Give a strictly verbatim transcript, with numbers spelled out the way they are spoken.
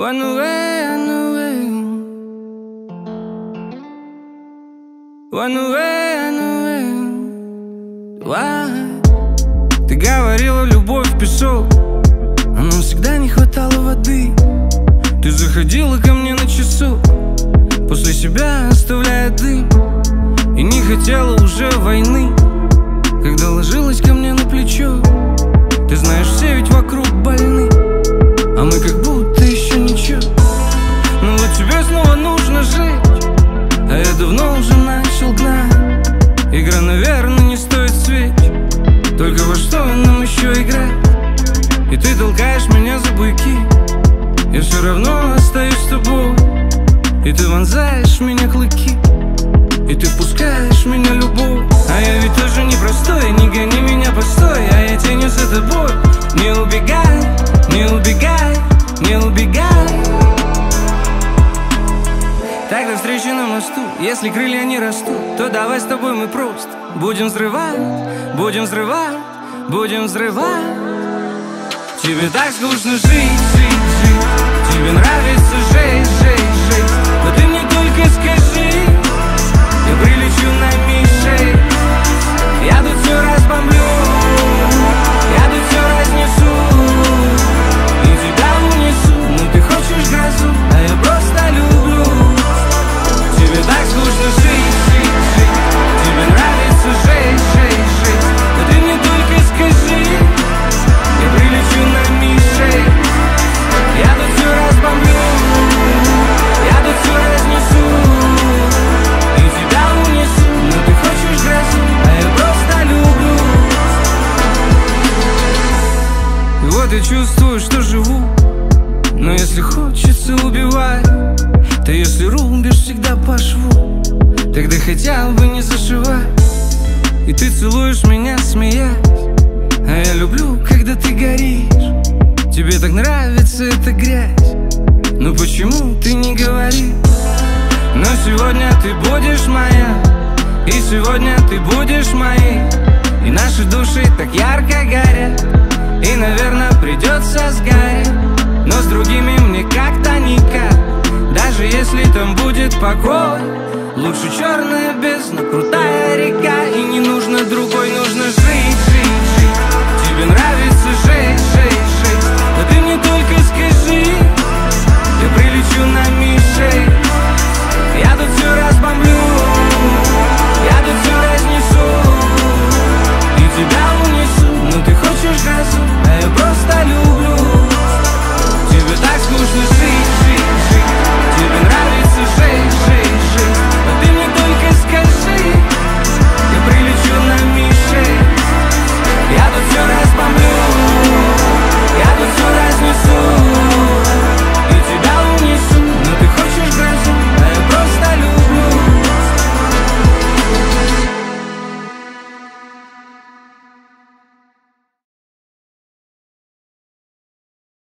Run away, run away, run away, run away. Why? Ты говорила, любовь в песок, а нам всегда не хватало воды. Ты заходила ко мне на часок, после себя оставляя дым, и не хотела уже войны, когда ложилась ко мне на плечо. Ты знаешь, все ведь вокруг больны, а мы как будто еще ничего. Но вот тебе снова нужно жить, а я давно уже начал гнать. Игра, наверное, не стоит свеч, только во что нам еще играть? И ты толкаешь меня за быки, я все равно остаюсь с тобой. И ты вонзаешь меня клыки, и ты впускаешь меня любовь. А я ведь тоже непростой, не гони меня, постой, а я тянусь за тобой. Не убегай, не убегай, не убегай. Так до встречи на мосту, если крылья не растут, то давай с тобой мы просто будем взрывать, будем взрывать, будем взрывать. Тебе так скучно жить, жить, жить, тебе нравится жить, жить, жить. Но ты мне только скажи, я прилечу на Мишей, я тут все разбомблю, я тут все разнесу, и тебя унесу. Ну ты хочешь грозу, а я просто люблю. Тебе так скучно жить, жить, жить, тебе нравится жить, жить, жить. Но ты мне только скажи, я прилечу на Мишей, я тут все разбомблю, я тут все разнесу. Вот я чувствую, что живу, но если хочется, убивай. Ты если рубишь всегда по шву, тогда хотя бы не зашивай. И ты целуешь меня, смеясь, а я люблю, когда ты горишь. Тебе так нравится эта грязь, но почему ты не говоришь? Но сегодня ты будешь моя, и сегодня ты будешь моей. И наши души так ярко горят, и, наверное, придется сгореть. Но с другими мне как-то никак, даже если там будет покой. Лучше черная бездна, крутая река, и не нужно другой.